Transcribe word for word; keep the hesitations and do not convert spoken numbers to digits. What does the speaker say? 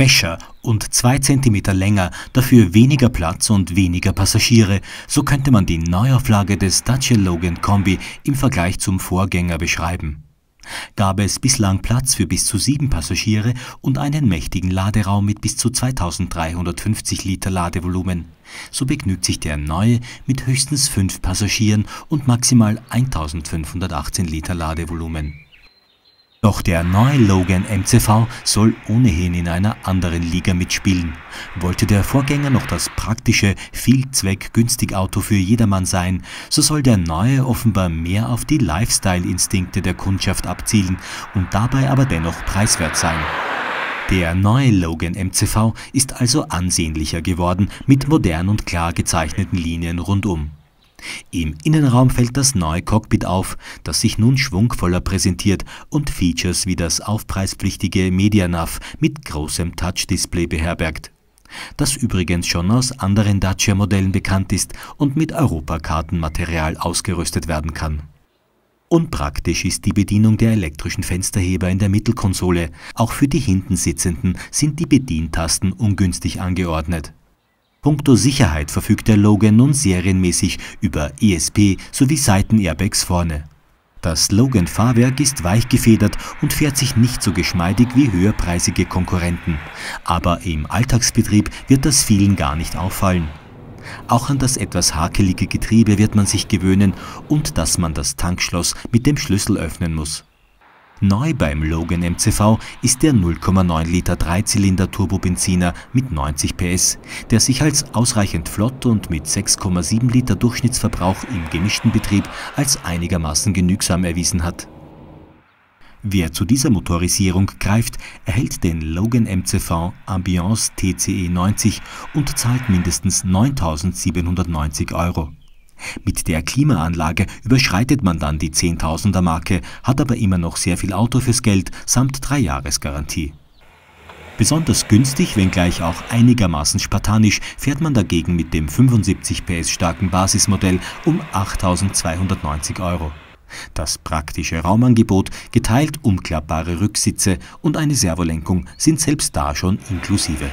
fescher und zwei Zentimeter länger, dafür weniger Platz und weniger Passagiere. So könnte man die Neuauflage des Dacia Logan Kombi im Vergleich zum Vorgänger beschreiben. Gab es bislang Platz für bis zu sieben Passagiere und einen mächtigen Laderaum mit bis zu zweitausenddreihundertfünfzig Liter Ladevolumen. So begnügt sich der neue mit höchstens fünf Passagieren und maximal eintausendfünfhundertachtzehn Liter Ladevolumen. Doch der neue Logan M C V soll ohnehin in einer anderen Liga mitspielen. Wollte der Vorgänger noch das praktische, Vielzweck-Günstig-Auto für jedermann sein, so soll der neue offenbar mehr auf die Lifestyle-Instinkte der Kundschaft abzielen und dabei aber dennoch preiswert sein. Der neue Logan M C V ist also ansehnlicher geworden, mit modern und klar gezeichneten Linien rundum. Im Innenraum fällt das neue Cockpit auf, das sich nun schwungvoller präsentiert und Features wie das aufpreispflichtige MediaNav mit großem Touch-Display beherbergt, das übrigens schon aus anderen Dacia-Modellen bekannt ist und mit Europakartenmaterial ausgerüstet werden kann. Unpraktisch ist die Bedienung der elektrischen Fensterheber in der Mittelkonsole. Auch für die hinten Sitzenden sind die Bedientasten ungünstig angeordnet. Punkto Sicherheit verfügt der Logan nun serienmäßig über E S P sowie Seitenairbags vorne. Das Logan-Fahrwerk ist weich gefedert und fährt sich nicht so geschmeidig wie höherpreisige Konkurrenten. Aber im Alltagsbetrieb wird das vielen gar nicht auffallen. Auch an das etwas hakelige Getriebe wird man sich gewöhnen und dass man das Tankschloss mit dem Schlüssel öffnen muss. Neu beim Logan M C V ist der null Komma neun Liter Dreizylinder Turbobenziner mit neunzig P S, der sich als ausreichend flott und mit sechs Komma sieben Liter Durchschnittsverbrauch im gemischten Betrieb als einigermaßen genügsam erwiesen hat. Wer zu dieser Motorisierung greift, erhält den Logan M C V Ambiance T C E neunzig und zahlt mindestens neuntausendsiebenhundertneunzig Euro. Mit der Klimaanlage überschreitet man dann die Zehntausender-Marke, hat aber immer noch sehr viel Auto fürs Geld samt drei Jahres Garantie. Besonders günstig, wenngleich auch einigermaßen spartanisch, fährt man dagegen mit dem fünfundsiebzig P S starken Basismodell um achttausendzweihundertneunzig Euro. Das praktische Raumangebot, geteilt umklappbare Rücksitze und eine Servolenkung sind selbst da schon inklusive.